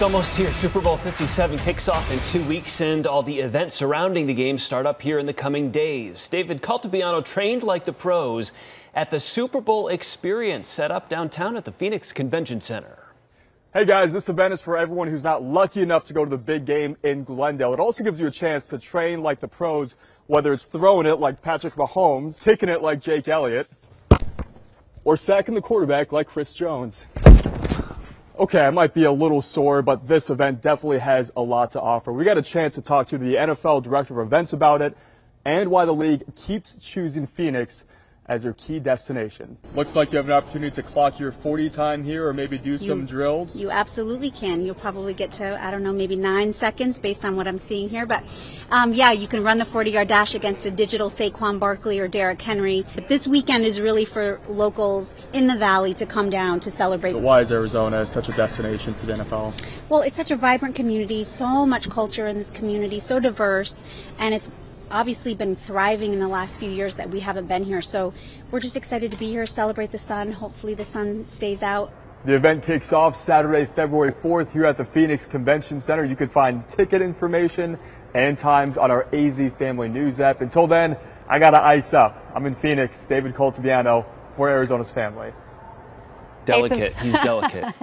It's almost here. Super Bowl LVII kicks off in 2 weeks, and all the events surrounding the game start up here in the coming days. David Caltabiano trained like the pros at the Super Bowl Experience set up downtown at the Phoenix Convention Center. Hey guys, this event is for everyone who's not lucky enough to go to the big game in Glendale. It also gives you a chance to train like the pros, whether it's throwing it like Patrick Mahomes, kicking it like Jake Elliott, or sacking the quarterback like Chris Jones. Okay, I might be a little sore, but this event definitely has a lot to offer. We got a chance to talk to the NFL Director of Events about it and why the league keeps choosing Phoenix as their key destination. Looks like you have an opportunity to clock your 40 time here or maybe do some drills. You absolutely can. You'll probably get to, I don't know, maybe 9 seconds based on what I'm seeing here. But yeah, you can run the 40-yard dash against a digital Saquon Barkley or Derrick Henry. But this weekend is really for locals in the valley to come down to celebrate. But why is Arizona such a destination for the NFL? Well, it's such a vibrant community, so much culture in this community, so diverse, and it's obviously been thriving in the last few years that we haven't been here. So we're just excited to be here, celebrate the sun. Hopefully the sun stays out. The event kicks off Saturday, February 4th here at the Phoenix Convention Center. You can find ticket information and times on our AZ Family News app. Until then, I gotta ice up. I'm in Phoenix, David Caltabiano for Arizona's Family. Delicate, he's delicate.